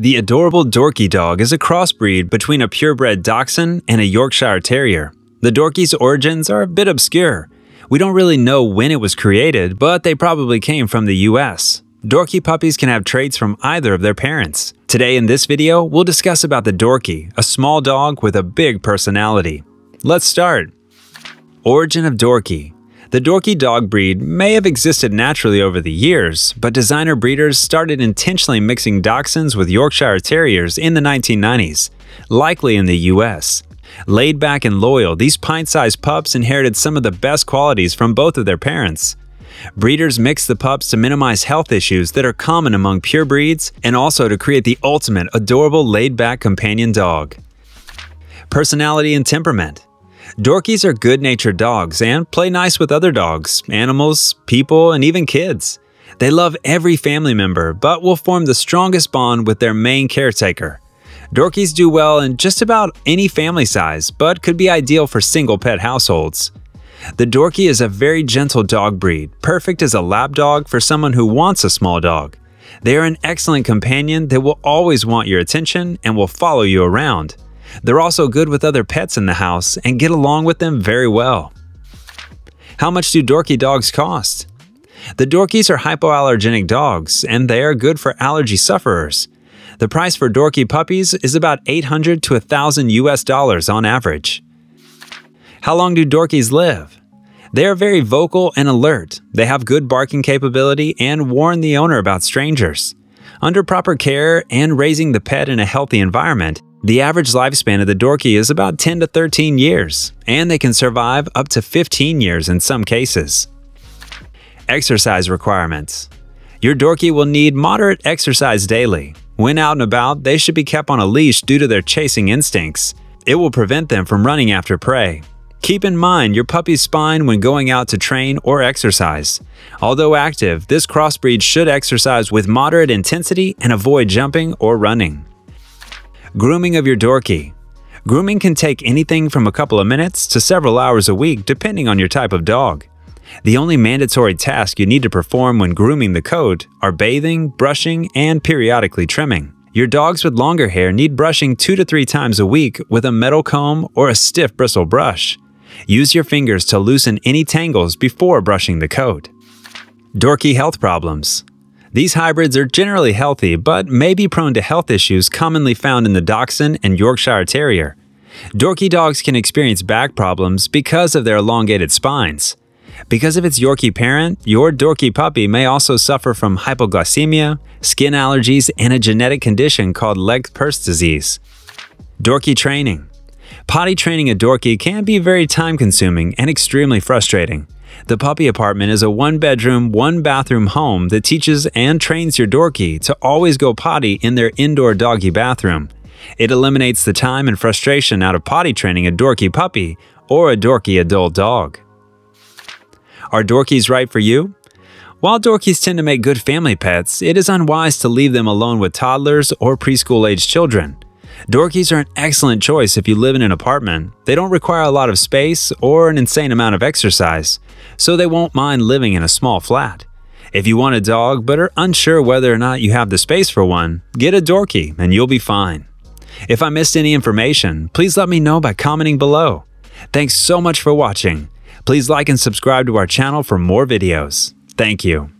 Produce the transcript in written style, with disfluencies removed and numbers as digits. The adorable Dorkie dog is a crossbreed between a purebred Dachshund and a Yorkshire Terrier. The Dorkie's origins are a bit obscure. We don't really know when it was created, but they probably came from the US. Dorkie puppies can have traits from either of their parents. Today in this video, we'll discuss about the Dorkie, a small dog with a big personality. Let's start. Origin of Dorkie. The Dorkie dog breed may have existed naturally over the years, but designer breeders started intentionally mixing Dachshunds with Yorkshire Terriers in the 1990s, likely in the US. Laid back and loyal, these pint-sized pups inherited some of the best qualities from both of their parents. Breeders mix the pups to minimize health issues that are common among pure breeds and also to create the ultimate adorable laid-back companion dog. Personality and temperament. Dorkies are good-natured dogs and play nice with other dogs, animals, people, and even kids. They love every family member but will form the strongest bond with their main caretaker. Dorkies do well in just about any family size but could be ideal for single pet households. The Dorkie is a very gentle dog breed, perfect as a lap dog for someone who wants a small dog. They are an excellent companion that will always want your attention and will follow you around. They're also good with other pets in the house and get along with them very well. How much do Dorkie dogs cost? The Dorkies are hypoallergenic dogs and they are good for allergy sufferers. The price for Dorkie puppies is about $800 to $1,000 on average. How long do Dorkies live? They are very vocal and alert. They have good barking capability and warn the owner about strangers. Under proper care and raising the pet in a healthy environment, the average lifespan of the Dorkie is about 10 to 13 years, and they can survive up to 15 years in some cases. Exercise requirements. Your Dorkie will need moderate exercise daily. When out and about, they should be kept on a leash due to their chasing instincts. It will prevent them from running after prey. Keep in mind your puppy's spine when going out to train or exercise. Although active, this crossbreed should exercise with moderate intensity and avoid jumping or running. Grooming of your Dorkie. Grooming can take anything from a couple of minutes to several hours a week depending on your type of dog. The only mandatory tasks you need to perform when grooming the coat are bathing, brushing, and periodically trimming. Your dogs with longer hair need brushing 2 to 3 times a week with a metal comb or a stiff bristle brush. Use your fingers to loosen any tangles before brushing the coat. Dorkie health problems. These hybrids are generally healthy but may be prone to health issues commonly found in the Dachshund and Yorkshire Terrier. Dorkie dogs can experience back problems because of their elongated spines. Because of its Yorkie parent, your Dorkie puppy may also suffer from hypoglycemia, skin allergies, and a genetic condition called leg purse disease. Dorkie training. Potty training a Dorkie can be very time-consuming and extremely frustrating. The puppy apartment is a one-bedroom, one-bathroom home that teaches and trains your Dorkie to always go potty in their indoor doggy bathroom. It eliminates the time and frustration out of potty training a Dorkie puppy or a Dorkie adult dog. Are Dorkies right for you? While Dorkies tend to make good family pets, it is unwise to leave them alone with toddlers or preschool-aged children. Dorkies are an excellent choice if you live in an apartment. They don't require a lot of space or an insane amount of exercise, so they won't mind living in a small flat. If you want a dog but are unsure whether or not you have the space for one, get a Dorkie and you'll be fine. If I missed any information, please let me know by commenting below. Thanks so much for watching. Please like and subscribe to our channel for more videos. Thank you.